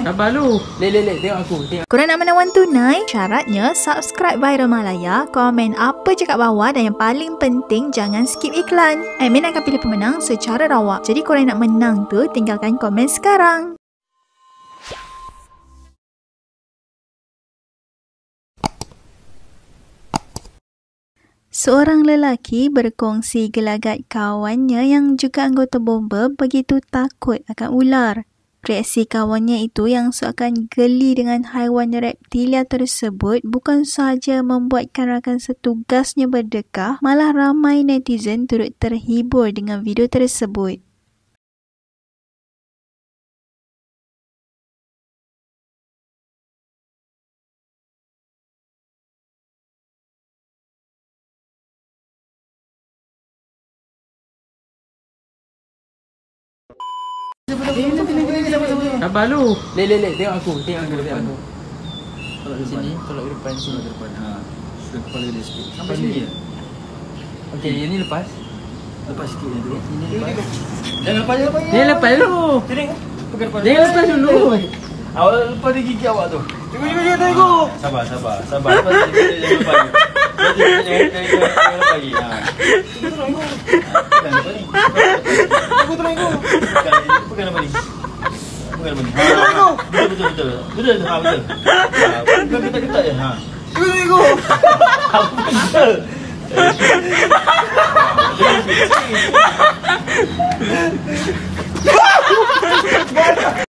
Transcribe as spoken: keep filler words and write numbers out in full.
Sabar lu. Lek lek lek tengok aku. Tengok. Korang nak menawan tunai? Syaratnya subscribe Viral Malaya, komen apa je kat bawah dan yang paling penting jangan skip iklan. Admin akan pilih pemenang secara rawak. Jadi korang nak menang tu tinggalkan komen sekarang. Seorang lelaki berkongsi gelagat kawannya yang juga anggota bomba begitu takut akan ular. Reaksi kawannya itu yang seakan geli dengan haiwan reptilia tersebut bukan sahaja membuatkan rakan setugasnya berdekah, malah ramai netizen turut terhibur dengan video tersebut. Sabar lu. Lek lek lek tengok aku, tengok aku, tengok aku. Tolak ke sini, tolak ke depan, sini ke depan. Ha, sebelah kepala dia sikit. Sampai sini ya? Okey, yang ni lepas. Lepas sikit yang tu. Sini lepas. Jangan lepas, jangan lepas. Dia lepas dulu. Tering. Pegang kepala. Dia lepas dulu. Awak lepas dia gigi awak tu. Tunggu, tunggu, tunggu. Sabar, sabar, sabar. Lepas dia jangan lepas. Dia jangan lepas lagi. Ha. Tunggu, tunggu. Tunggu, tunggu. Bukan apa ni? Bukan apa ni? Betul, betul, betul. Betul, betul. Bukan ketak-ketak je. Betul, betul. Apa betul? Betul, betul.